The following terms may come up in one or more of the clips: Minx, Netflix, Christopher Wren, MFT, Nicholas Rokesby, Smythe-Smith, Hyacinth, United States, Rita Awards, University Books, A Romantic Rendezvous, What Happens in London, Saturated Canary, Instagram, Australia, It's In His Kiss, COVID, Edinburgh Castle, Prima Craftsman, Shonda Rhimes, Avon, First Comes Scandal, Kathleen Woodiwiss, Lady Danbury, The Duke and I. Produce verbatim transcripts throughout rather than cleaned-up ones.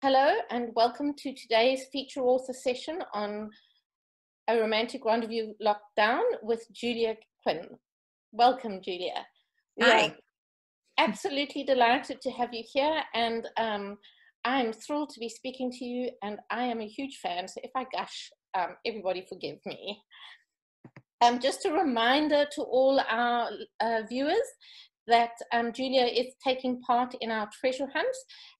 Hello and welcome to today's feature author session on A Romantic Rendezvous Lockdown with Julia Quinn. Welcome, Julia. Hi. Absolutely delighted to have you here, and um, I'm thrilled to be speaking to you, and I am a huge fan, so if I gush, um, everybody forgive me. Um, just a reminder to all our uh, viewers that um, Julia is taking part in our treasure hunt,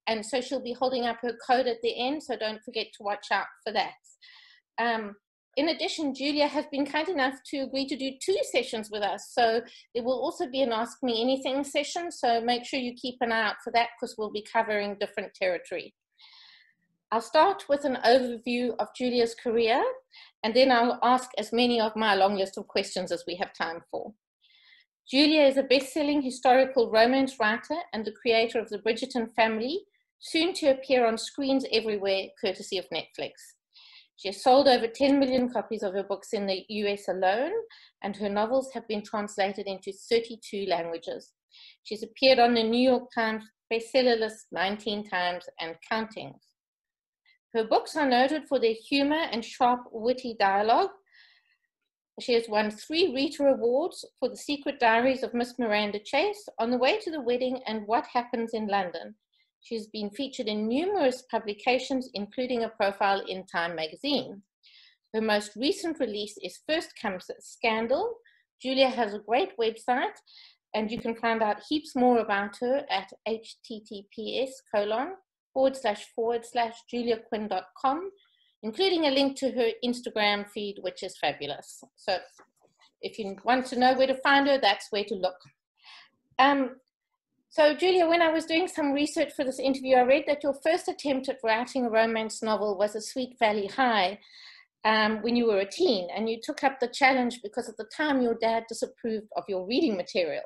and so she'll be holding up her code at the end, so don't forget to watch out for that. Um, in addition, Julia has been kind enough to agree to do two sessions with us, so there will also be an Ask Me Anything session, so make sure you keep an eye out for that because we'll be covering different territory. I'll start with an overview of Julia's career, and then I'll ask as many of my long list of questions as we have time for. Julia is a best-selling historical romance writer and the creator of the Bridgerton family, soon to appear on screens everywhere, courtesy of Netflix. She has sold over ten million copies of her books in the U S alone, and her novels have been translated into thirty-two languages. She's appeared on the New York Times bestseller list nineteen times and counting. Her books are noted for their humor and sharp, witty dialogue. She has won three Rita Awards for The Secret Diaries of Miss Miranda Chase, On the Way to the Wedding, and What Happens in London. She's been featured in numerous publications, including a profile in Time magazine. Her most recent release is First Comes Scandal. Julia has a great website, and you can find out heaps more about her at H T T P S colon forward slash forward slash julia quinn dot com. including a link to her Instagram feed, which is fabulous. So if you want to know where to find her, that's where to look. Um, so Julia, when I was doing some research for this interview, I read that your first attempt at writing a romance novel was A Sweet Valley High um, when you were a teen, and you took up the challenge because at the time your dad disapproved of your reading material.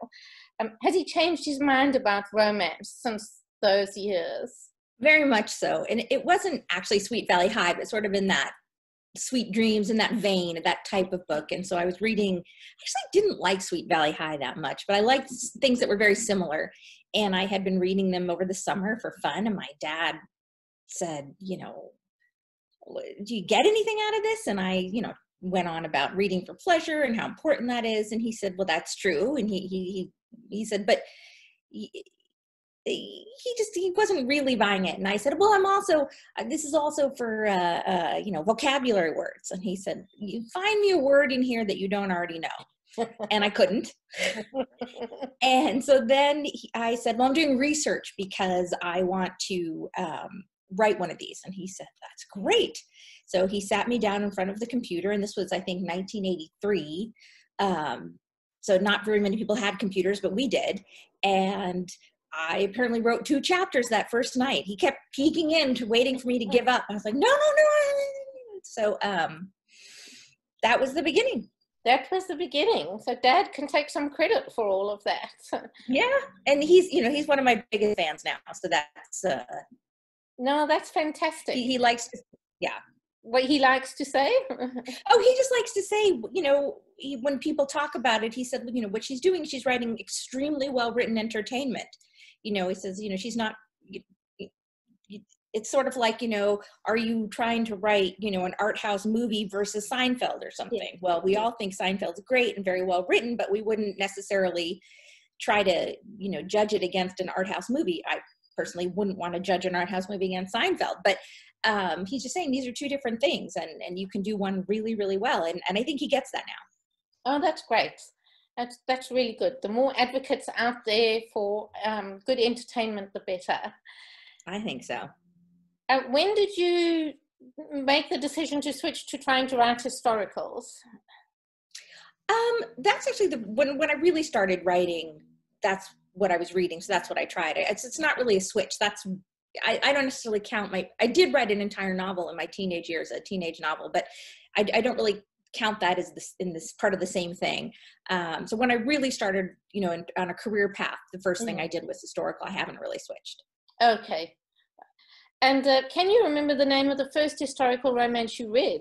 Um, has he changed his mind about romance since those years? Very much so. And it wasn't actually Sweet Valley High, but sort of in that Sweet Dreams, in that vein, that type of book. And so I was reading, actually didn't like Sweet Valley High that much, but I liked things that were very similar. And I had been reading them over the summer for fun. And my dad said, you know, do you get anything out of this? And I, you know, went on about reading for pleasure and how important that is. And he said, well, that's true. And he, he, he, he said, but he, he just, he wasn't really buying it. And I said, well, I'm also, this is also for, uh, uh, you know, vocabulary words. And he said, you find me a word in here that you don't already know. And I couldn't. And so then he, I said, well, I'm doing research because I want to um, write one of these. And he said, that's great. So he sat me down in front of the computer. And this was, I think, nineteen eighty-three. Um, so not very many people had computers, but we did. And I apparently wrote two chapters that first night. He kept peeking in to waiting for me to give up. I was like, no, no, no. So um, that was the beginning. That was the beginning. So Dad can take some credit for all of that. Yeah. And he's, you know, he's one of my biggest fans now. So that's. Uh, no, that's fantastic. He, he likes to, yeah. What he likes to say? Oh, he just likes to say, you know, he, when people talk about it, he said, well, you know, what she's doing, she's writing extremely well-written entertainment. You know, he says, you know, she's not, it's sort of like, you know, are you trying to write, you know, an art house movie versus Seinfeld or something? Yeah. Well, we all think Seinfeld's great and very well written, but we wouldn't necessarily try to, you know, judge it against an art house movie. I personally wouldn't want to judge an art house movie against Seinfeld, but um, he's just saying these are two different things, and, and you can do one really, really well. And, and I think he gets that now. Oh, that's great. That's, that's really good. The more advocates out there for um, good entertainment, the better. I think so. Uh, when did you make the decision to switch to trying to write historicals? Um, that's actually the, when, when I really started writing, that's what I was reading. So that's what I tried. It's, it's not really a switch. That's, I, I don't necessarily count my, I did write an entire novel in my teenage years, a teenage novel, but I, I don't really count that as this in this part of the same thing. Um, so when I really started, you know, in, on a career path, the first thing I did was historical. I haven't really switched. Okay. And uh, can you remember the name of the first historical romance you read?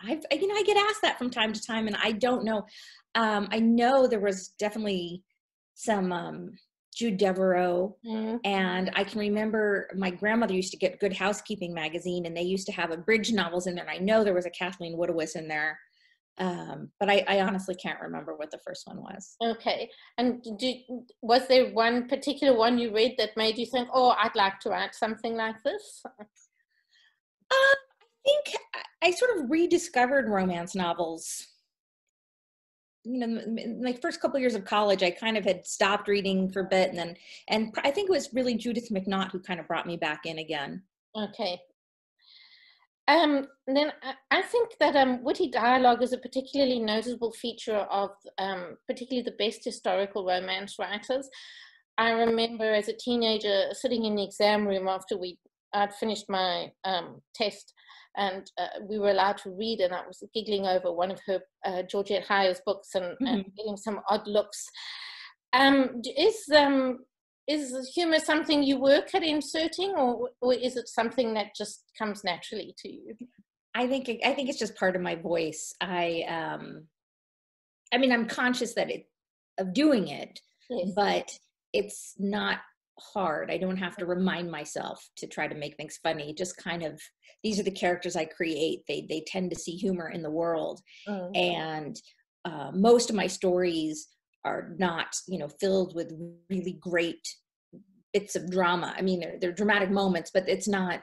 I can't. I've, you know, I get asked that from time to time, and I don't know. Um, I know there was definitely some um, Jude Deveraux. Mm-hmm. And I can remember my grandmother used to get Good Housekeeping magazine, and they used to have a Bridge novels in there. And I know there was a Kathleen Woodiwiss in there. Um, but I, I honestly can't remember what the first one was. Okay. And do, was there one particular one you read that made you think, oh, I'd like to write something like this? Um, I think I sort of rediscovered romance novels. You know, like first couple of years of college, I kind of had stopped reading for a bit. And then, and I think it was really Judith McNaught who kind of brought me back in again. Okay. Um, and then I, I think that um, witty dialogue is a particularly noticeable feature of um, particularly the best historical romance writers. I remember as a teenager sitting in the exam room after we, I'd finished my um, test, and uh, we were allowed to read, and I was giggling over one of her uh, Georgette Hyers books and, mm-hmm. and getting some odd looks. Um, is um, is humor something you work at inserting, or, or is it something that just comes naturally to you? I think I think it's just part of my voice. I um, I mean, I'm conscious that it of doing it, yes. But it's not hard. I don't have to remind myself to try to make things funny. Just kind of, these are the characters I create. They they tend to see humor in the world. Mm-hmm. And uh, most of my stories are not, you know, filled with really great bits of drama. I mean, they're, they're dramatic moments, but it's not,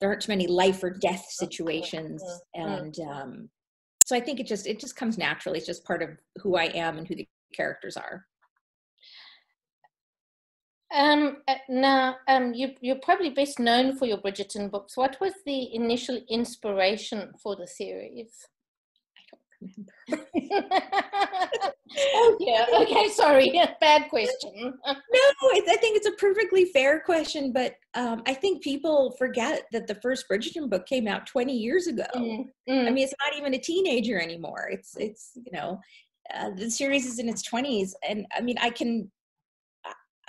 there aren't too many life or death situations. Mm-hmm. And um, so I think it just, it just comes naturally. It's just part of who I am and who the characters are. Um, now, um, you, you're probably best known for your Bridgerton books. What was the initial inspiration for the series? I don't remember. Oh, yeah. Okay, sorry. Bad question. No, I think it's a perfectly fair question, but um, I think people forget that the first Bridgerton book came out twenty years ago. Mm, mm. I mean, it's not even a teenager anymore. It's, it's you know, uh, the series is in its twenties, and I mean, I can...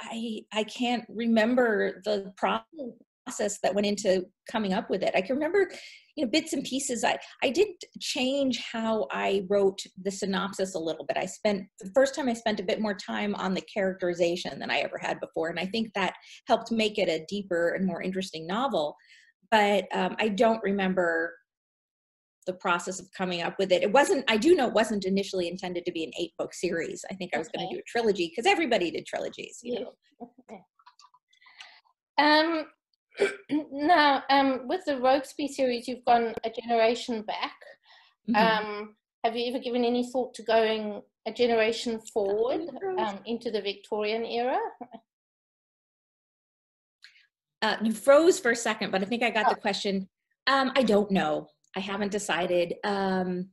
I I can't remember the process that went into coming up with it. I can remember, you know, bits and pieces. I, I did change how I wrote the synopsis a little bit. I spent, the first time I spent a bit more time on the characterization than I ever had before. And I think that helped make it a deeper and more interesting novel. But um, I don't remember the process of coming up with it. It wasn't, I do know it wasn't initially intended to be an eight book series. I think I was okay. going to do a trilogy because everybody did trilogies, you yeah. know. Okay. Um, now, um, with the Rokesby series, you've gone a generation back. Mm-hmm. Um, have you ever given any thought to going a generation forward um, into the Victorian era? Uh, you froze for a second, but I think I got oh. the question. Um, I don't know. I haven't decided. Um,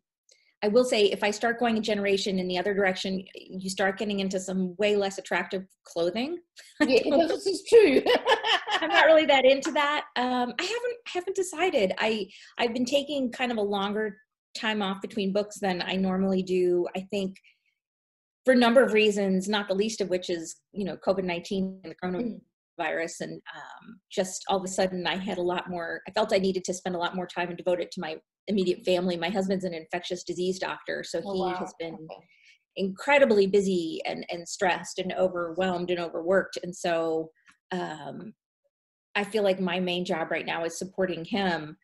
I will say if I start going a generation in the other direction, you start getting into some way less attractive clothing. Yeah, this is true. I'm not really that into that. Um, I haven't haven't decided. I, I've been taking kind of a longer time off between books than I normally do, I think, for a number of reasons, not the least of which is, you know, COVID nineteen and the coronavirus. virus and um, just all of a sudden I had a lot more, I felt I needed to spend a lot more time and devote it to my immediate family. My husband's an infectious disease doctor, so oh, he wow. has been okay. incredibly busy and, and stressed and overwhelmed and overworked. And so um, I feel like my main job right now is supporting him.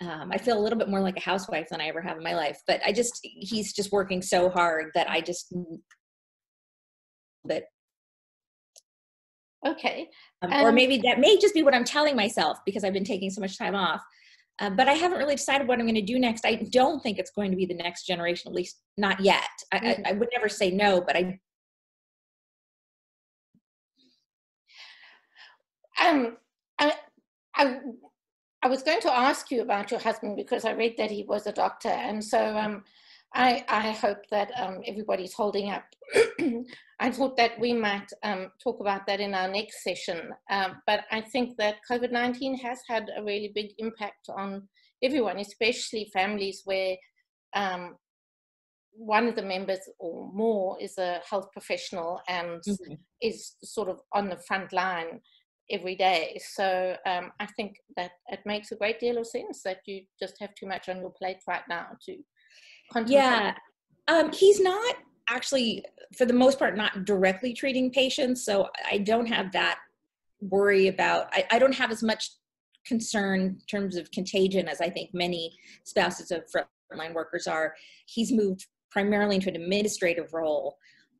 Um, I feel a little bit more like a housewife than I ever have in my life, but I just, he's just working so hard that I just, but Okay. Um, um, or maybe that may just be what I'm telling myself because I've been taking so much time off. Uh, but I haven't really decided what I'm going to do next. I don't think it's going to be the next generation, at least not yet. I, mm-hmm. I, I would never say no, but I... Um, I, I... I was going to ask you about your husband because I read that he was a doctor. And so um, I, I hope that um, everybody's holding up. I thought that we might um, talk about that in our next session, um, but I think that COVID nineteen has had a really big impact on everyone, especially families where um, one of the members or more is a health professional and mm-hmm. is sort of on the front line every day. So um, I think that it makes a great deal of sense that you just have too much on your plate right now to contemplate. Yeah, um, he's not actually, for the most part, not directly treating patients. So I don't have that worry about, I, I don't have as much concern in terms of contagion as I think many spouses of frontline workers are. He's moved primarily into an administrative role,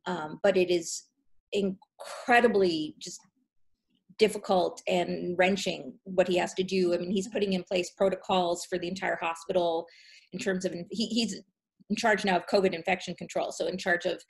um, but it is incredibly just difficult and wrenching what he has to do. I mean, he's putting in place protocols for the entire hospital in terms of, he, he's in charge now of COVID infection control. So in charge of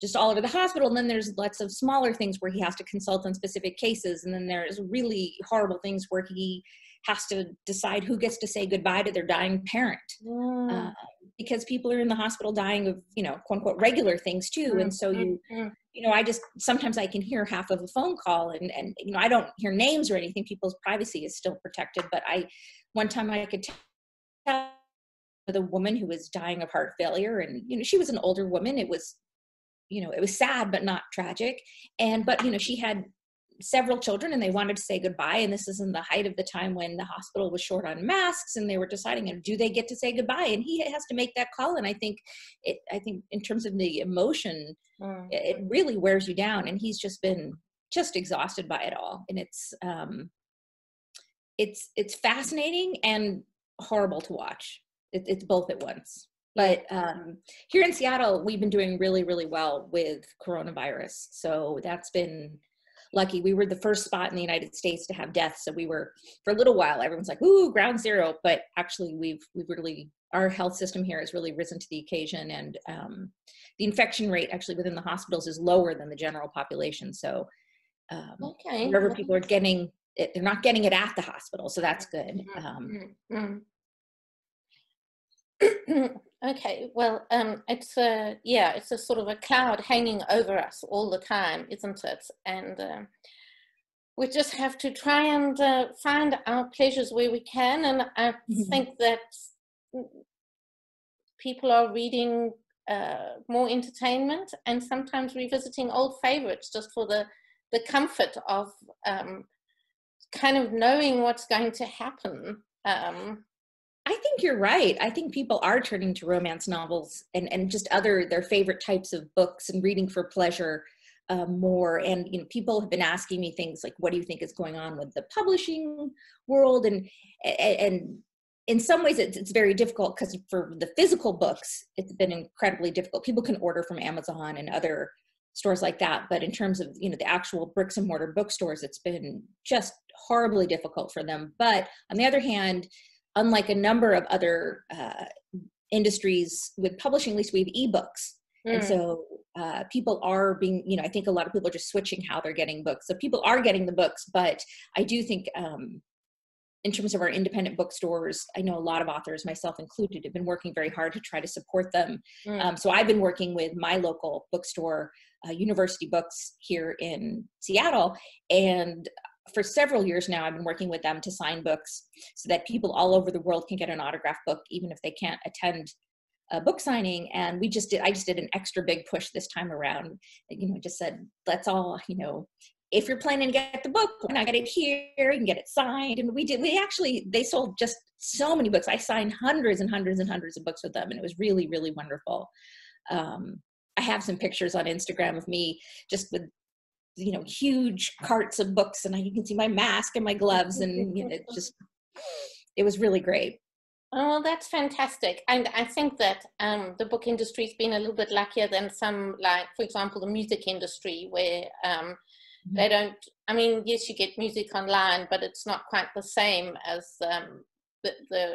just all over the hospital. And then there's lots of smaller things where he has to consult on specific cases. And then there's really horrible things where he has to decide who gets to say goodbye to their dying parent. Mm. Uh, because people are in the hospital dying of, you know, quote unquote, regular things too. And so you, you know, I just, sometimes I can hear half of a phone call and, and, you know, I don't hear names or anything. People's privacy is still protected. But I, one time I could tell the woman who was dying of heart failure, and, you know, she was an older woman. It was, you know, it was sad, but not tragic. And, but, you know, she had several children and they wanted to say goodbye. And this is in the height of the time when the hospital was short on masks and they were deciding, do they get to say goodbye? And he has to make that call. And I think it, I think in terms of the emotion, mm. it really wears you down. And he's just been just exhausted by it all. And it's, um, it's, it's fascinating and horrible to watch. It, it's both at once. But um, here in Seattle, we've been doing really, really well with coronavirus. So that's been lucky. We were the first spot in the United States to have deaths. So we were, for a little while, everyone's like, ooh, ground zero. But actually, we've we've really, our health system here has really risen to the occasion. And um, the infection rate actually within the hospitals is lower than the general population. So um, okay. wherever people are getting it, they're not getting it at the hospital. So that's good. Um, mm-hmm. Okay, well, um, it's a, yeah, it's a sort of a cloud hanging over us all the time, isn't it? And uh, we just have to try and uh, find our pleasures where we can. And I mm-hmm. think that people are reading uh, more entertainment and sometimes revisiting old favorites just for the, the comfort of um, kind of knowing what's going to happen. Um, I think you're right. I think people are turning to romance novels and, and just other, their favorite types of books and reading for pleasure uh, more. And, you know, people have been asking me things like, what do you think is going on with the publishing world? And, and in some ways it's, it's very difficult because for the physical books, it's been incredibly difficult. People can order from Amazon and other stores like that. But in terms of, you know, the actual bricks and mortar bookstores, it's been just horribly difficult for them. But on the other hand, unlike a number of other uh, industries with publishing, at least we have ebooks. Mm. And so uh, people are being, you know, I think a lot of people are just switching how they're getting books. So people are getting the books, but I do think um, in terms of our independent bookstores, I know a lot of authors, myself included, have been working very hard to try to support them. Mm. Um, so I've been working with my local bookstore, uh, University Books here in Seattle, and for several years now, I've been working with them to sign books so that people all over the world can get an autograph book, even if they can't attend a book signing. And we just did, I just did an extra big push this time around, you know, just said, let's all, you know, if you're planning to get the book, why not get it here? You can get it signed. And we did, we actually, they sold just so many books. I signed hundreds and hundreds and hundreds of books with them. And it was really, really wonderful. Um, I have some pictures on Instagram of me just with, you know, huge carts of books, and I, you can see my mask and my gloves, and you know, it just, it was really great. Oh, well, that's fantastic. And I think that um, the book industry has been a little bit luckier than some, like, for example, the music industry, where um, mm-hmm. they don't, I mean, yes, you get music online, but it's not quite the same as um, the, the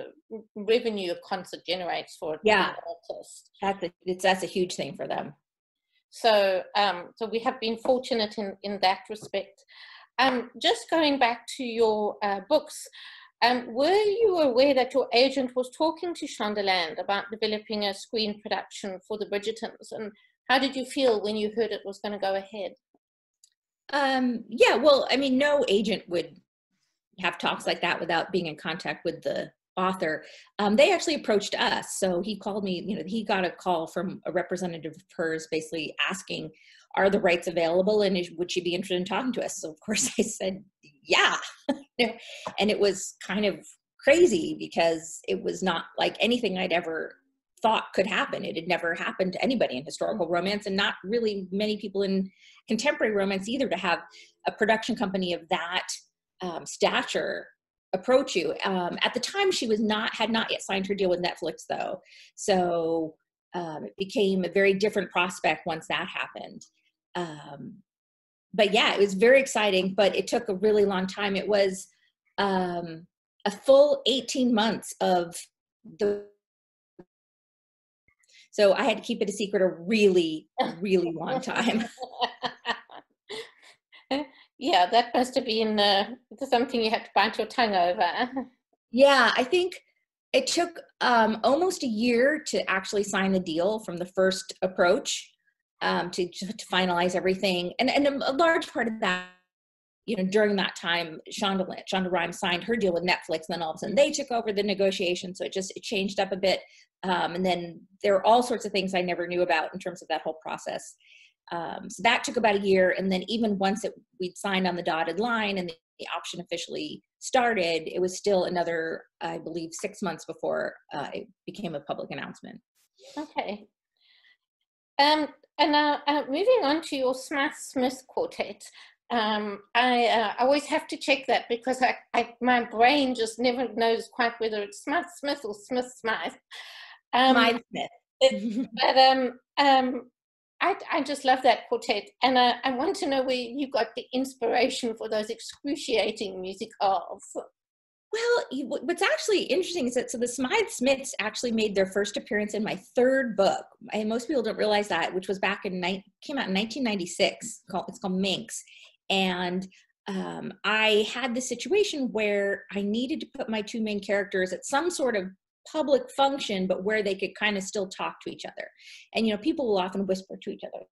revenue a concert generates for yeah. an artist. That's a, it's, that's a huge thing for them. So, um, so we have been fortunate in, in that respect. Um, just going back to your uh, books, um, were you aware that your agent was talking to Shondaland about developing a screen production for the Bridgertons? And how did you feel when you heard it was going to go ahead? Um, yeah, well, I mean, no agent would have talks like that without being in contact with the author. Um, they actually approached us. So he called me, you know, he got a call from a representative of hers basically asking, are the rights available and is, would she be interested in talking to us? So of course I said, yeah. And it was kind of crazy because it was not like anything I'd ever thought could happen. It had never happened to anybody in historical romance, and not really many people in contemporary romance either, to have a production company of that um, stature approach you. Um, at the time, she was not, had not yet signed her deal with Netflix, though. So um, it became a very different prospect once that happened. Um, but yeah, it was very exciting, but it took a really long time. It was um, a full eighteen months of the, so I had to keep it a secret a really, really long time. Yeah, that must have been uh, something you had to bite your tongue over. Yeah, I think it took um, almost a year to actually sign the deal from the first approach um, to, to finalize everything. And, and a large part of that, you know, during that time, Shonda, Shonda Rhimes signed her deal with Netflix, and then all of a sudden they took over the negotiation. So it just, it changed up a bit. Um, and then there were all sorts of things I never knew about in terms of that whole process. Um, so that took about a year. And then even once it, we'd signed on the dotted line and the, the option officially started, it was still another, I believe, six months before uh, it became a public announcement. Okay. Um, and now uh, moving on to your Smythe-Smith quartet. Um, I uh, always have to check that because I, I, my brain just never knows quite whether it's Smythe-Smith or Smith-Smythe. Um, Smythe-Smith. But um, um, I, I just love that quartet, and I, I want to know where you got the inspiration for those excruciating musicales. Well, what's actually interesting is that, so the Smythe-Smiths actually made their first appearance in my third book, and most people don't realize that, which was back in, came out in nineteen ninety-six, called, it's called Minx. And um, I had this situation where I needed to put my two main characters at some sort of public function, but where they could kind of still talk to each other. And, you know, people will often whisper to each other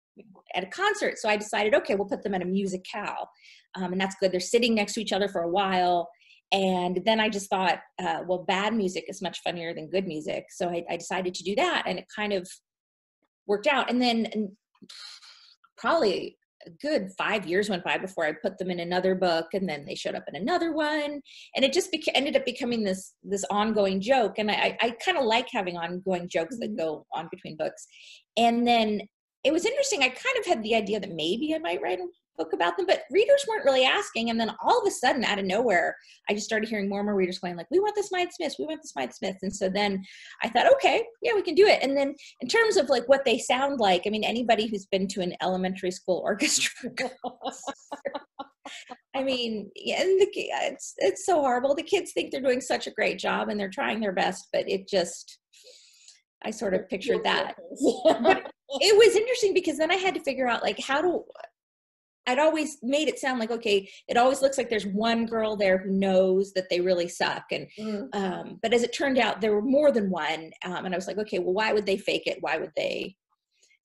at a concert. So I decided, okay, we'll put them at a musicale. Um, and that's good. They're sitting next to each other for a while. And then I just thought, uh, well, bad music is much funnier than good music. So I, I decided to do that, and it kind of worked out. And then and probably a good five years went by before I put them in another book, and then they showed up in another one, and it just beca- ended up becoming this this ongoing joke. And I, I kind of like having ongoing jokes that go on between books. And then it was interesting. I kind of had the idea that maybe I might write a book about them, but readers weren't really asking. And then all of a sudden, out of nowhere, I just started hearing more and more readers going like, "We want the Smythe-Smiths. We want the Smythe-Smiths." And so then I thought, okay, yeah, we can do it. And then in terms of like what they sound like, I mean, anybody who's been to an elementary school orchestra, I mean, yeah, and the, it's it's so horrible. The kids think they're doing such a great job and they're trying their best, but it just, I sort of pictured that. But it was interesting because then I had to figure out like how do. I'd always made it sound like, okay, it always looks like there's one girl there who knows that they really suck. And, mm. um, but as it turned out, there were more than one. Um, and I was like, okay, well, why would they fake it? Why would they?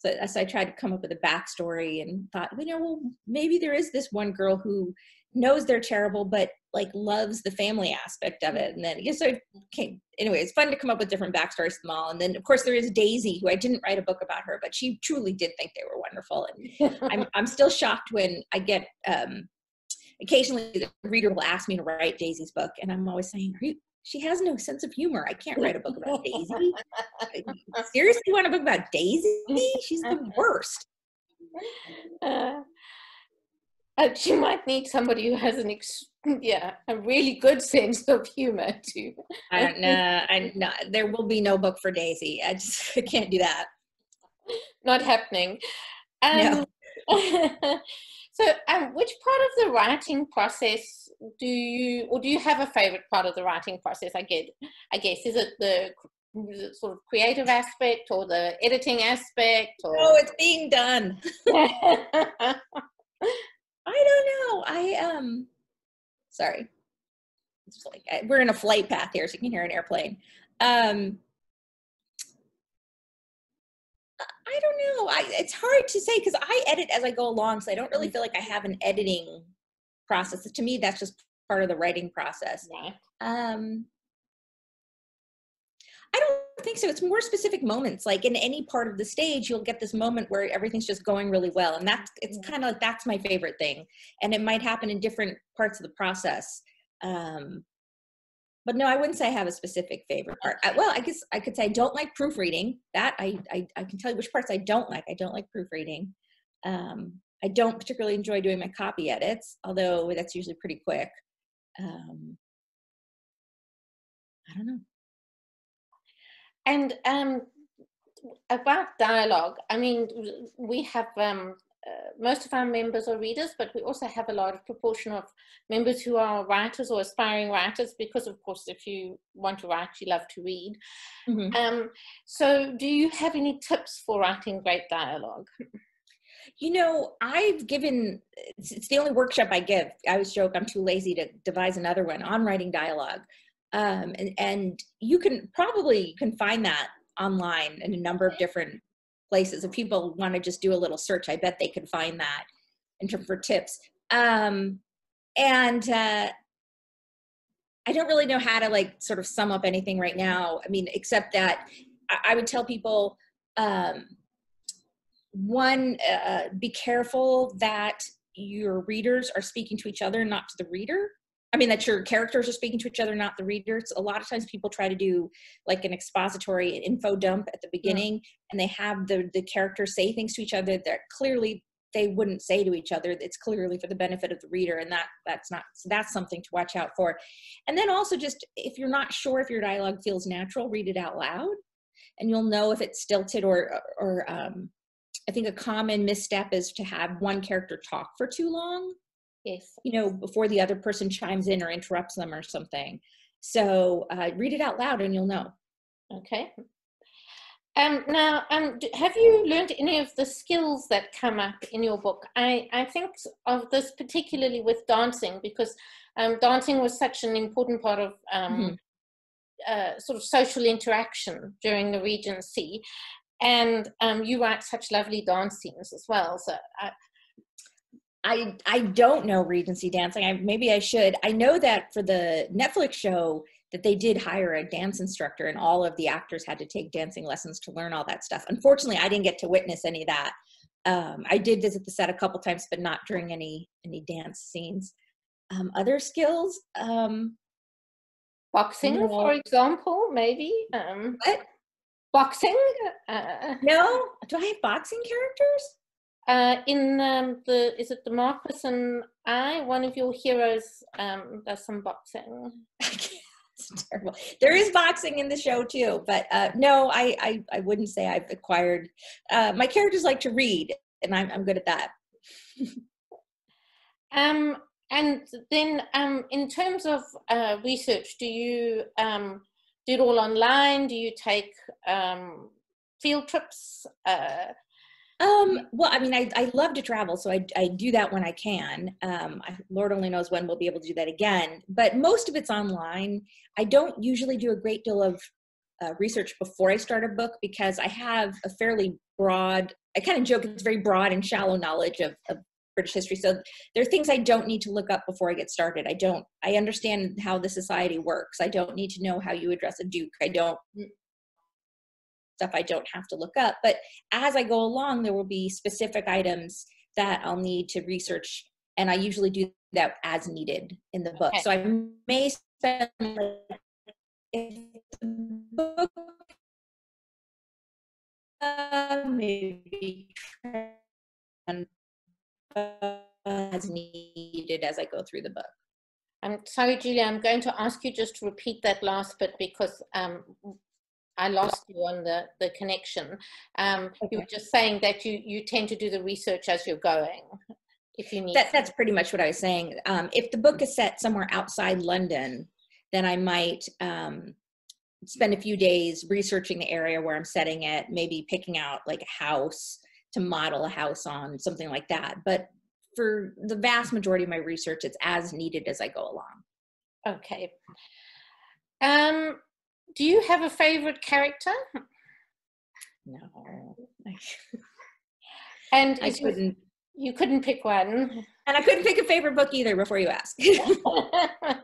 So, so I tried to come up with a backstory and thought, you know, well, maybe there is this one girl who knows they're terrible, but like loves the family aspect of it. And then, yeah, so it came, anyway, it's fun to come up with different backstories to them all. And then of course there is Daisy, who I didn't write a book about her, but she truly did think they were wonderful. And I'm, I'm still shocked when I get, um, occasionally the reader will ask me to write Daisy's book. And I'm always saying, are you, she has no sense of humor. I can't write a book about Daisy. Seriously, you want a book about Daisy? She's the worst. Uh. Uh, she might need somebody who has an ex yeah a really good sense of humor too. I don't know. I know there will be no book for Daisy. I just I can't do that. Not happening. Um, no. So, um, which part of the writing process do you, or do you have a favorite part of the writing process? I get. I guess is it the sort of creative aspect or the editing aspect? Or... No, it's being done. I don't know. I, um, sorry. It's like I, we're in a flight path here, so you can hear an airplane. Um, I don't know. I, it's hard to say because I edit as I go along, so I don't really feel like I have an editing process. To me, that's just part of the writing process. Yeah. Um, I don't think so. It's more specific moments. Like in any part of the stage, you'll get this moment where everything's just going really well. And that's, it's kind of like, that's my favorite thing. And it might happen in different parts of the process. Um, But no, I wouldn't say I have a specific favorite part. I, well, I guess I could say I don't like proofreading. That I, I, I can tell you which parts I don't like. I don't like proofreading. Um, I don't particularly enjoy doing my copy edits, although that's usually pretty quick. Um, I don't know. And um, about dialogue, I mean, we have um, uh, most of our members are readers, but we also have a large proportion of members who are writers or aspiring writers, because of course, if you want to write, you love to read. Mm-hmm. Um, so do you have any tips for writing great dialogue? You know, I've given, it's, it's the only workshop I give. I always joke, I'm too lazy to devise another one on writing dialogue. Um, and, and you can probably can find that online in a number of different places. If people want to just do a little search, I bet they can find that in terms of tips. Um, and uh, I don't really know how to like sort of sum up anything right now. I mean, except that I, I would tell people, um, one, uh, be careful that your readers are speaking to each other, not to the reader. I mean, that your characters are speaking to each other, not the readers. A lot of times people try to do like an expository info dump at the beginning, yeah. and they have the, the characters say things to each other that clearly they wouldn't say to each other. It's clearly for the benefit of the reader, and that that's not, so that's something to watch out for. And then also just, if you're not sure if your dialogue feels natural, read it out loud, and you'll know if it's stilted or, or um, I think a common misstep is to have one character talk for too long. Yes. You know, before the other person chimes in or interrupts them or something. So uh, read it out loud and you'll know. Okay. Um, now, um, have you learned any of the skills that come up in your book? I, I think of this particularly with dancing, because um, dancing was such an important part of um, mm-hmm. uh, sort of social interaction during the Regency. And um, you write such lovely dance scenes as well. So I, I, I don't know Regency dancing. I, maybe I should. I know that for the Netflix show that they did hire a dance instructor, and all of the actors had to take dancing lessons to learn all that stuff. Unfortunately, I didn't get to witness any of that. Um, I did visit the set a couple times, but not during any any dance scenes. Um, other skills? Um, Boxing, no. for example, maybe? Um, what? Boxing? Uh, no? Do I have boxing characters? Uh, in um, the, is it the Marquis and I, one of your heroes, um, does some boxing. It's terrible. There is boxing in the show too, but uh, no, I, I, I wouldn't say I've acquired, uh, my characters like to read, and I'm, I'm good at that. um, and then um, in terms of uh, research, do you um, do it all online? Do you take um, field trips? Uh, Um, well, I mean, I, I love to travel, so I, I do that when I can. Um, I, Lord only knows when we'll be able to do that again, but most of it's online. I don't usually do a great deal of uh, research before I start a book, because I have a fairly broad, I kind of joke, it's very broad and shallow knowledge of, of British history. So there are things I don't need to look up before I get started. I don't, I understand how the society works. I don't need to know how you address a duke. I don't. Stuff I don't have to look up, but as I go along, there will be specific items that I'll need to research, and I usually do that as needed in the book. Okay. So I may spend, like, if the book, uh, maybe as needed as I go through the book. I'm sorry, Julia, I'm going to ask you just to repeat that last bit, because um, I lost you on the, the connection. Um, okay. You were just saying that you, you tend to do the research as you're going, if you need that, that's pretty much what I was saying. Um, if the book is set somewhere outside London, then I might um, spend a few days researching the area where I'm setting it, maybe picking out like a house to model a house on, something like that. But for the vast majority of my research, it's as needed as I go along. Okay. Um, Do you have a favorite character? No. And I couldn't. You couldn't pick one. And I couldn't pick a favorite book either before you ask. um,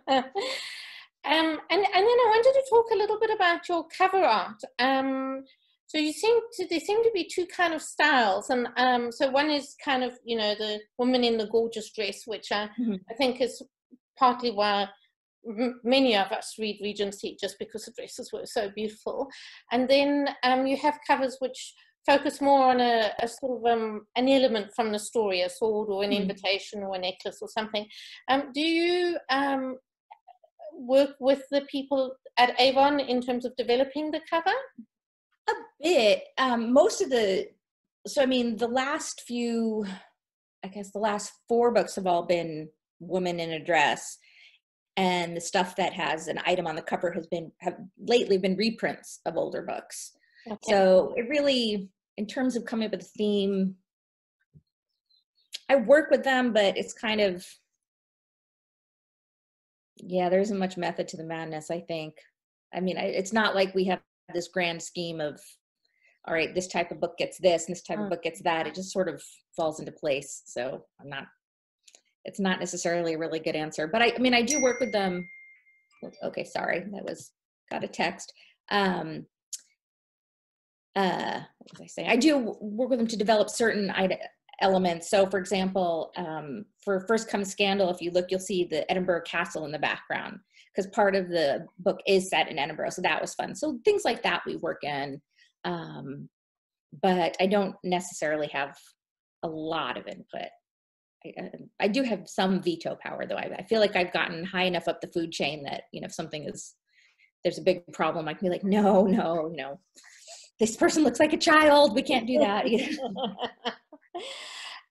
and, and then I wanted to talk a little bit about your cover art. Um, so you seem to, there seem to be two kind of styles. And um, so one is kind of, you know, the woman in the gorgeous dress, which I, mm-hmm. I think is partly why many of us read Regency just because the dresses were so beautiful. And then um, you have covers which focus more on a, a sort of um, an element from the story, a sword or an mm. invitation or a necklace or something. Um, do you um, work with the people at Avon in terms of developing the cover? A bit. Um, most of the, so I mean, the last few, I guess the last four books have all been women in a dress. And the stuff that has an item on the cover has been, have lately been reprints of older books. Okay. So it really, in terms of coming up with a theme, I work with them, but it's kind of, yeah, there isn't much method to the madness, I think. I mean, I, it's not like we have this grand scheme of, all right, this type of book gets this, and this type mm. of book gets that. It just sort of falls into place. So I'm not, it's not necessarily a really good answer. But I, I mean, I do work with them. Okay, sorry, that was, got a text. Um, uh what was I saying? I do work with them to develop certain elements. So for example, um for First Comes Scandal, if you look, you'll see the Edinburgh Castle in the background, because part of the book is set in Edinburgh, so that was fun. So things like that we work in, um but I don't necessarily have a lot of input. I, I do have some veto power, though. I, I feel like I've gotten high enough up the food chain that, you know, if something is, there's a big problem, I can be like, no, no, you know, this person looks like a child, we can't do that.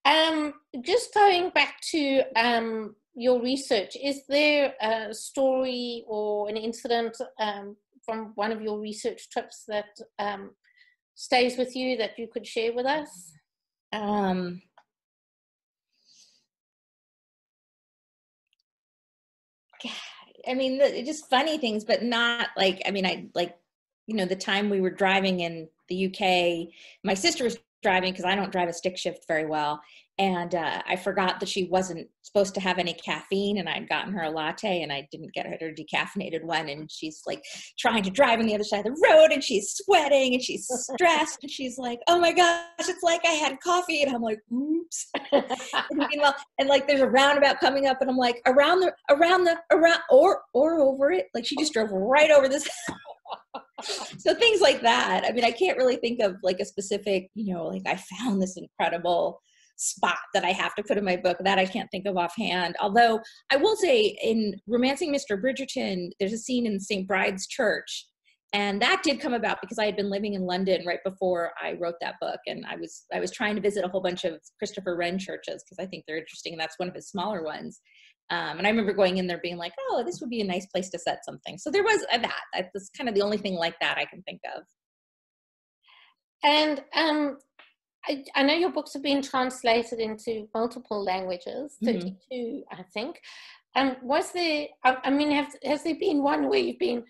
Um, just going back to um, your research, is there a story or an incident um, from one of your research trips that um, stays with you that you could share with us? Um, I mean, just funny things, but not like, I mean, I like, you know, the time we were driving in the U K, my sister was driving because I don't drive a stick shift very well. And uh, I forgot that she wasn't supposed to have any caffeine, and I'd gotten her a latte and I didn't get her a decaffeinated one. And she's like trying to drive on the other side of the road, and she's sweating and she's stressed and she's like, oh my gosh, it's like I had coffee. And I'm like, oops. And meanwhile, and like there's a roundabout coming up, and I'm like, around the, around the, around, or, or over it. Like she just drove right over this. So things like that. I mean, I can't really think of like a specific, you know, like I found this incredible spot that I have to put in my book, that I can't think of offhand. Although I will say in Romancing Mister Bridgerton, there's a scene in Saint Bride's Church. And that did come about because I had been living in London right before I wrote that book. And I was, I was trying to visit a whole bunch of Christopher Wren churches because I think they're interesting. And that's one of his smaller ones. Um, and I remember going in there being like, oh, this would be a nice place to set something. So there was that. That's kind of the only thing like that I can think of. And um, I, I know your books have been translated into multiple languages, thirty-two, mm-hmm. I think. Um, was there, I, I mean, have, has there been one where you've been,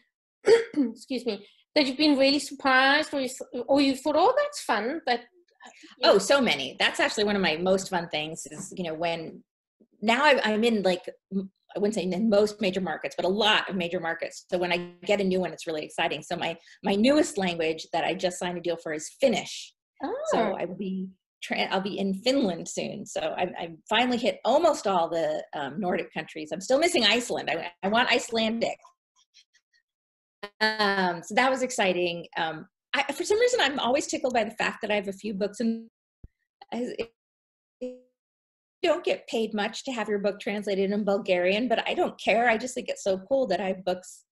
excuse me, that you've been really surprised, or you, or you thought, oh, that's fun, but. You know. Oh, so many. That's actually one of my most fun things is, you know, when, now I'm in like, I wouldn't say in most major markets, but a lot of major markets. So when I get a new one, it's really exciting. So my, my newest language that I just signed a deal for is Finnish. Oh. So I will be, I'll be in Finland soon. So I, I finally hit almost all the um, Nordic countries. I'm still missing Iceland. I, I want Icelandic. Um, so that was exciting. Um, I, for some reason, I'm always tickled by the fact that I have a few books in, it, don't get paid much to have your book translated in Bulgarian, but I don't care. I just think it's so cool that I have books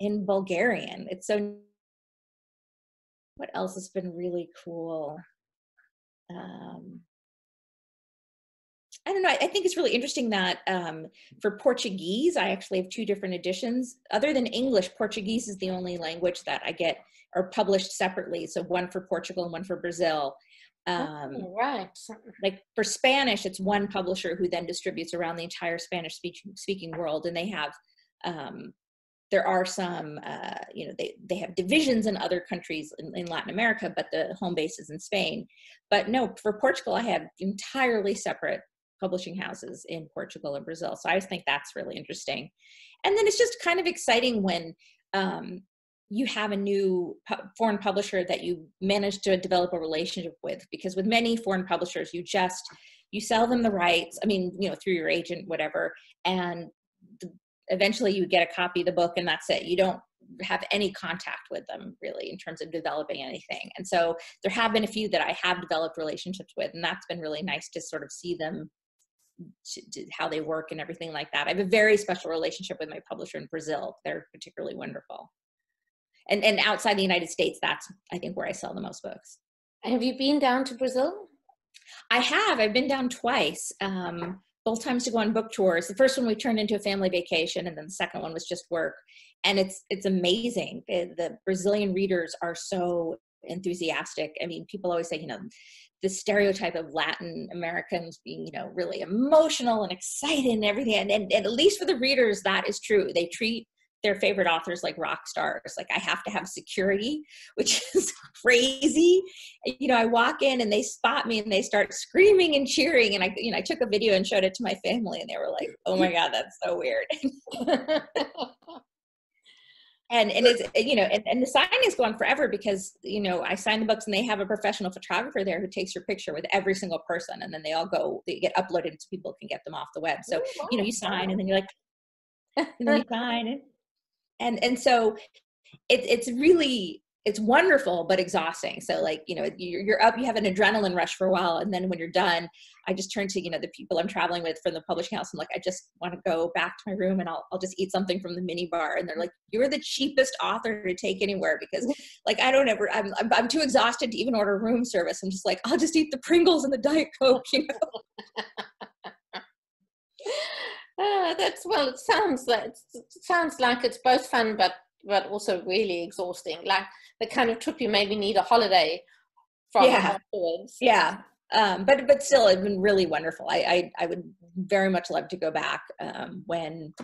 in Bulgarian. It's so, what else has been really cool? Um, I don't know. I, I think it's really interesting that um, for Portuguese, I actually have two different editions. Other than English, Portuguese is the only language that I get or published separately. So one for Portugal and one for Brazil. Um, oh, right. Like for Spanish, it's one publisher who then distributes around the entire Spanish speech, speaking world. And they have, um, there are some, uh, you know, they, they have divisions in other countries in, in Latin America, but the home base is in Spain. But no, for Portugal, I have entirely separate publishing houses in Portugal and Brazil. So I always think that's really interesting. And then it's just kind of exciting when, um, you have a new foreign publisher that you manage to develop a relationship with, because with many foreign publishers, you just, you sell them the rights, I mean, you know, through your agent, whatever, and the eventually you get a copy of the book and that's it. You don't have any contact with them really in terms of developing anything. And so there have been a few that I have developed relationships with, and that's been really nice to sort of see them, to, to how they work and everything like that. I have a very special relationship with my publisher in Brazil. They're particularly wonderful. And, and outside the United States, that's, I think, where I sell the most books. Have you been down to Brazil? I have. I've been down twice, um, both times to go on book tours. The first one we turned into a family vacation, and then the second one was just work. And it's, it's amazing. The, the Brazilian readers are so enthusiastic. I mean, people always say, you know, the stereotype of Latin Americans being, you know, really emotional and excited and everything. And, and, and at least for the readers, that is true. They treat their favorite authors like rock stars. Like, I have to have security, which is crazy. You know, I walk in and they spot me and they start screaming and cheering. And I, you know, I took a video and showed it to my family and they were like, oh my God, that's so weird. And, and it's, you know, and, and the signings go on forever because, you know, I sign the books and they have a professional photographer there who takes your picture with every single person. And then they all go, they get uploaded so people can get them off the web. So, you know, you sign and then you're like, and then you sign and, and, and so it, it's really, it's wonderful, but exhausting. So like, you know, you're, you're up, you have an adrenaline rush for a while. And then when you're done, I just turn to, you know, the people I'm traveling with from the publishing house. I'm like, I just want to go back to my room and I'll, I'll just eat something from the mini bar. And they're like, you're the cheapest author to take anywhere because like, I don't ever, I'm, I'm, I'm too exhausted to even order room service. I'm just like, I'll just eat the Pringles and the Diet Coke, you know? Uh, that's, well, it sounds like, it sounds like it's both fun, but, but also really exhausting. Like the kind of trip you maybe need a holiday from yeah. afterwards. Yeah. Um, but, but still, it's been really wonderful. I, I, I would very much love to go back um, when,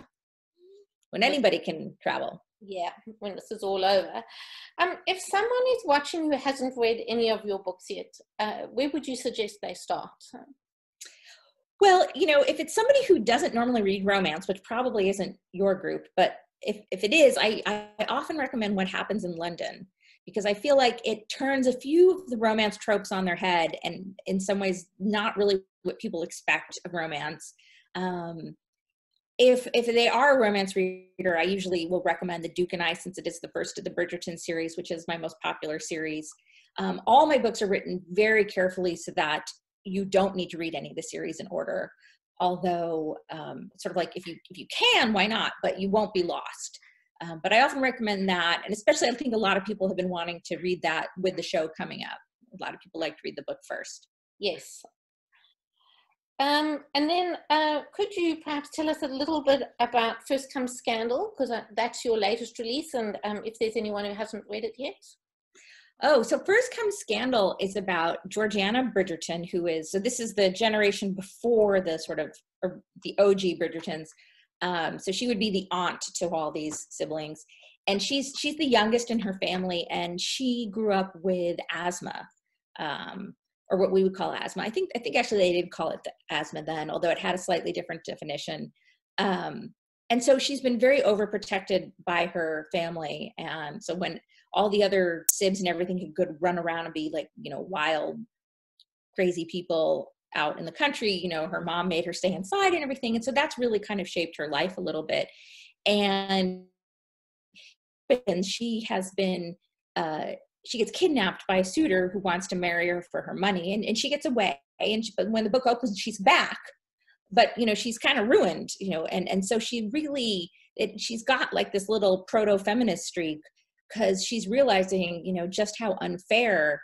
when anybody can travel. Yeah. When this is all over. Um, if someone is watching who hasn't read any of your books yet, uh, where would you suggest they start? Well, you know, if it's somebody who doesn't normally read romance, which probably isn't your group, but if, if it is, I, I often recommend What Happens in London, because I feel like it turns a few of the romance tropes on their head and in some ways not really what people expect of romance. Um, if, if they are a romance reader, I usually will recommend The Duke and I, since it is the first of the Bridgerton series, which is my most popular series. Um, all my books are written very carefully so that you don't need to read any of the series in order, although um, sort of like if you if you can, why not? But you won't be lost. Um, but I often recommend that, and especially I think a lot of people have been wanting to read that with the show coming up. A lot of people like to read the book first. Yes. Um, and then uh, could you perhaps tell us a little bit about First Comes Scandal, because that's your latest release, and um, if there's anyone who hasn't read it yet? Oh, so First Comes Scandal is about Georgiana Bridgerton, who is, so this is the generation before the sort of, or the O G Bridgertons. Um, so she would be the aunt to all these siblings. And she's, she's the youngest in her family, and she grew up with asthma, um, or what we would call asthma. I think, I think actually they did call it the asthma then, although it had a slightly different definition. Um, and so she's been very overprotected by her family. And so when all the other sibs and everything could run around and be like, you know, wild, crazy people out in the country, you know, her mom made her stay inside and everything. And so that's really kind of shaped her life a little bit. And she has been, uh, she gets kidnapped by a suitor who wants to marry her for her money, and, and she gets away. And she, but when the book opens, she's back, but you know, she's kind of ruined, you know, and, and so she really, it, she's got like this little proto-feminist streak, because she's realizing, you know, just how unfair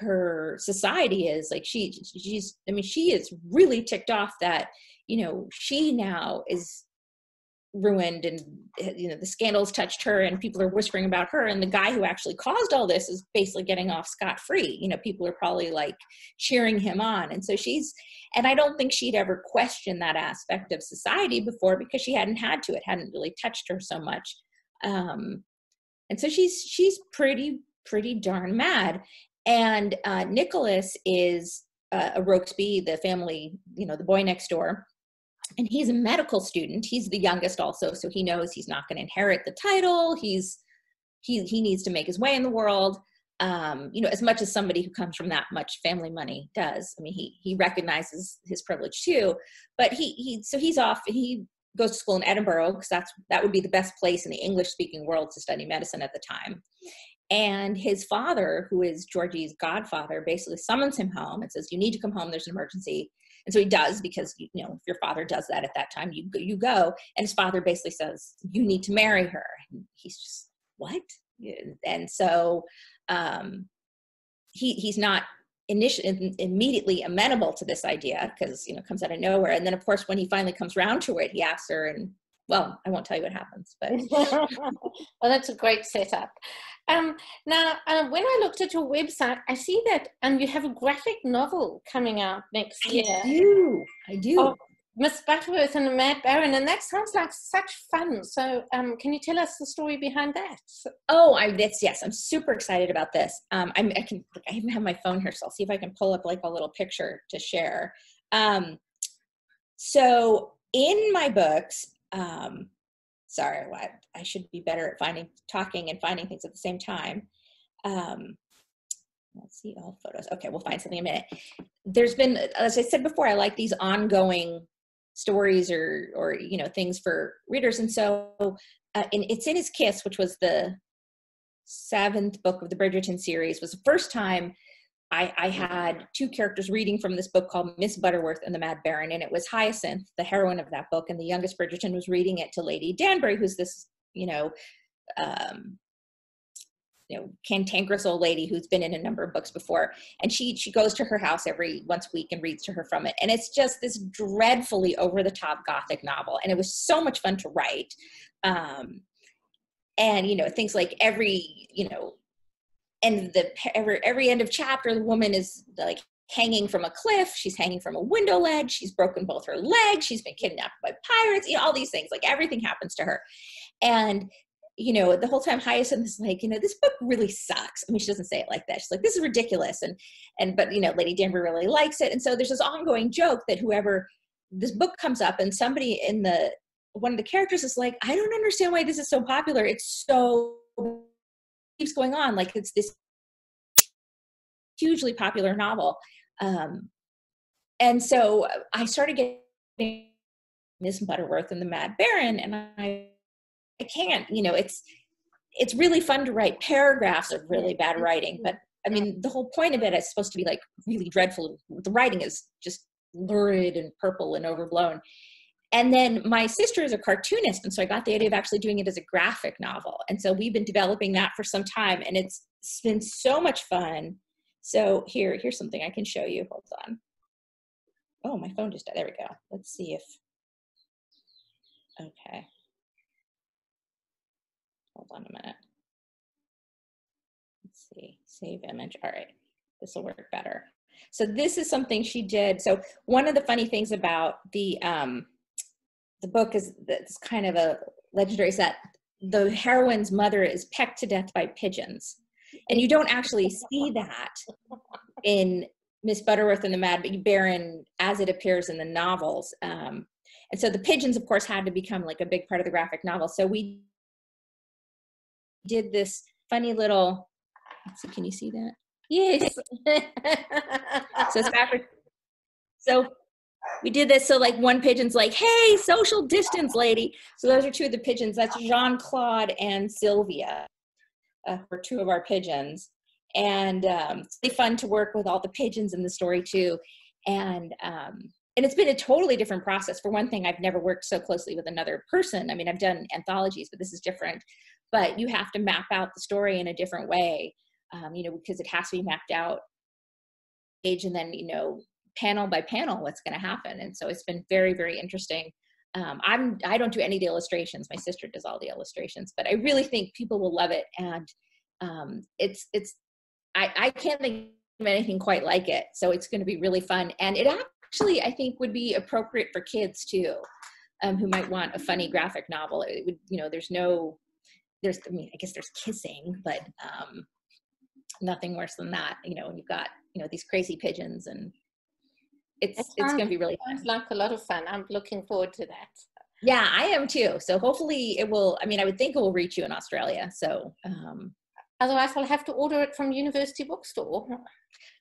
her society is. Like she, she's, I mean, she is really ticked off that, you know, she now is ruined and, you know, the scandals touched her and people are whispering about her. And the guy who actually caused all this is basically getting off scot-free. You know, people are probably like cheering him on. And so she's, and I don't think she'd ever questioned that aspect of society before because she hadn't had to, it hadn't really touched her so much. Um, And so she's she's pretty, pretty darn mad. And uh, Nicholas is uh, a Rokesby, the family, you know, the boy next door. And he's a medical student. He's the youngest also. So he knows he's not going to inherit the title. He's he, he needs to make his way in the world. Um, you know, as much as somebody who comes from that much family money does. I mean, he he recognizes his privilege too. But he, he so he's off. He goes to school in Edinburgh, because that's that would be the best place in the English-speaking world to study medicine at the time. And his father, who is Georgie's godfather, basically summons him home and says, you need to come home, there's an emergency. And so he does, because, you know, if your father does that at that time, you, you go. And his father basically says, you need to marry her. And he's just, what? And so um, he he's not initially immediately amenable to this idea, because, you know, it comes out of nowhere. And then, of course, when he finally comes round to it, he asks her, and, well, I won't tell you what happens, but. Well, that's a great setup. Um, now, uh, when I looked at your website, I see that, and you have a graphic novel coming out next year. I do, I do. Miss Butterworth and the Mad Baron, and that sounds like such fun. So um, can you tell us the story behind that? Oh, I, that's, yes, I'm super excited about this. Um, I'm, I can, I even have my phone here, so I'll see if I can pull up like a little picture to share. Um, so in my books, um, sorry, I, I should be better at finding, talking and finding things at the same time. Um, let's see, all photos. Okay, we'll find something in a minute. There's been, as I said before, I like these ongoing stories or, or you know, things for readers. And so uh, in It's In His Kiss, which was the seventh book of the Bridgerton series, was the first time I, I had two characters reading from this book called Miss Butterworth and the Mad Baron, and it was Hyacinth, the heroine of that book, and the youngest Bridgerton was reading it to Lady Danbury, who's this, you know, um, you know, cantankerous old lady who's been in a number of books before, and she she goes to her house every once a week and reads to her from it, and it's just this dreadfully over-the-top gothic novel, and it was so much fun to write, um, and, you know, things like every, you know, and the every, every end of chapter, the woman is like hanging from a cliff. She's hanging from a window ledge. She's broken both her legs. She's been kidnapped by pirates. You know, all these things. Like everything happens to her. And you know, the whole time Hyacinth is like, you know, this book really sucks. I mean, she doesn't say it like that. She's like, this is ridiculous. And and but you know, Lady Danbury really likes it. And so there's this ongoing joke that whoever this book comes up and somebody in the one of the characters is like, I don't understand why this is so popular. It's so keeps going on, like it's this hugely popular novel, um, and so I started getting Miss Butterworth and the Mad Baron, and I, I can't, you know, it's it's really fun to write paragraphs of really bad writing, but I mean the whole point of it is supposed to be like really dreadful. The writing is just lurid and purple and overblown. And then my sister is a cartoonist, and so I got the idea of actually doing it as a graphic novel. And so we've been developing that for some time, and it's been so much fun. So here, here's something I can show you. Hold on. Oh, my phone just died. There we go. Let's see if, okay. Hold on a minute. Let's see, save image. All right, this will work better. So this is something she did. So one of the funny things about the, um, the book is that's kind of a legendary set. The heroine's mother is pecked to death by pigeons. And you don't actually see that in Miss Butterworth and the Mad Baron as it appears in the novels. Um, and so the pigeons, of course, had to become like a big part of the graphic novel. So we did this funny little, let's see, can you see that? Yes. So it's backwards. So we did this, so like one pigeon's like, hey, social distance, lady. So those are two of the pigeons. That's Jean-Claude and Sylvia, uh, were two of our pigeons. And um, it's really fun to work with all the pigeons in the story too. And, um, and it's been a totally different process. For one thing, I've never worked so closely with another person. I mean, I've done anthologies, but this is different. But you have to map out the story in a different way, um, you know, because it has to be mapped out page and then, you know, panel by panel what's going to happen. And so it's been very, very interesting. Um, I'm, I don't do any of the illustrations. My sister does all the illustrations, but I really think people will love it. And um, it's, it's, I, I can't think of anything quite like it. So it's going to be really fun. And it actually, I think, would be appropriate for kids too, um, who might want a funny graphic novel. It would, you know, there's no, there's, I mean, I guess there's kissing, but um, nothing worse than that. You know, when you've got, you know, these crazy pigeons and, It's, it's going to be really fun. Sounds like a lot of fun. I'm looking forward to that. Yeah, I am too. So hopefully it will, I mean, I would think it will reach you in Australia. So um, otherwise I'll have to order it from University Bookstore.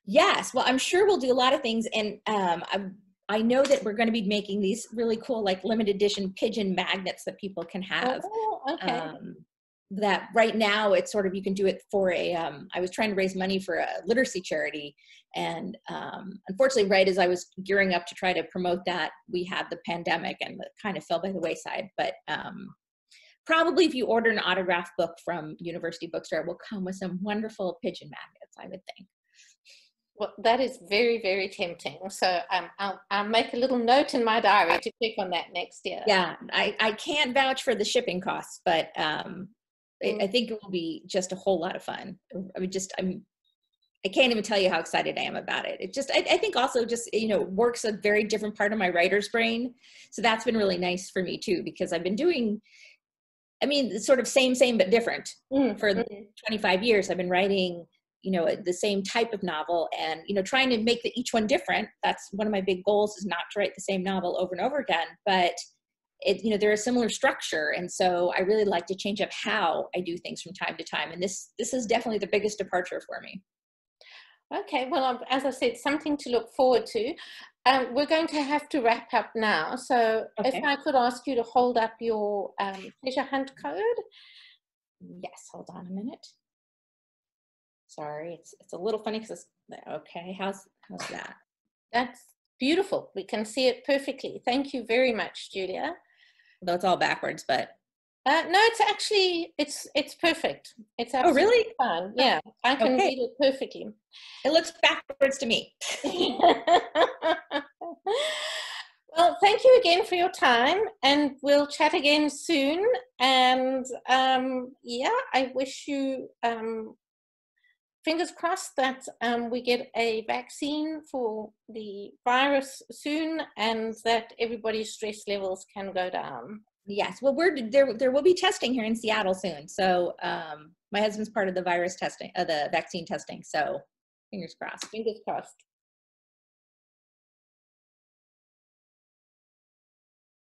Yes. Well, I'm sure we'll do a lot of things. And um, I, I know that we're going to be making these really cool, like limited edition pigeon magnets that people can have. Oh, okay. Um, that right now it's sort of, you can do it for a, um, I was trying to raise money for a literacy charity. And um, unfortunately, right as I was gearing up to try to promote that, we had the pandemic and it kind of fell by the wayside. But um, probably if you order an autograph book from University Bookstore, it will come with some wonderful pigeon magnets, I would think. Well, that is very, very tempting. So um, I'll, I'll make a little note in my diary to check on that next year. Yeah, I, I can't vouch for the shipping costs, but um, mm. I, I think it will be just a whole lot of fun. I mean, just, I'm, I can't even tell you how excited I am about it. It just, I, I think also just, you know, works a very different part of my writer's brain. So that's been really nice for me too, because I've been doing, I mean, sort of same, same, but different mm. for the twenty-five years. I've been writing, you know, the same type of novel and, you know, trying to make the, each one different. That's one of my big goals, is not to write the same novel over and over again, but it, you know, they're a similar structure. And so I really like to change up how I do things from time to time. And this, this is definitely the biggest departure for me. Okay. Well, as I said, something to look forward to. Um, we're going to have to wrap up now. So okay. If I could ask you to hold up your um, Pleasure Hunt code. Yes. Hold on a minute. Sorry, it's it's a little funny because it's okay. How's how's that? That's beautiful. We can see it perfectly. Thank you very much, Julia. Though it's all backwards, but uh, no, it's actually it's it's perfect. It's absolutely oh really fun. Yeah, I can okay. read it perfectly. It looks backwards to me. Well, thank you again for your time, and we'll chat again soon. And um, yeah, I wish you. Um, Fingers crossed that um, we get a vaccine for the virus soon and that everybody's stress levels can go down. Yes, well, we're, there, there will be testing here in Seattle soon. So um, my husband's part of the virus testing, uh, the vaccine testing. So fingers crossed. Fingers crossed.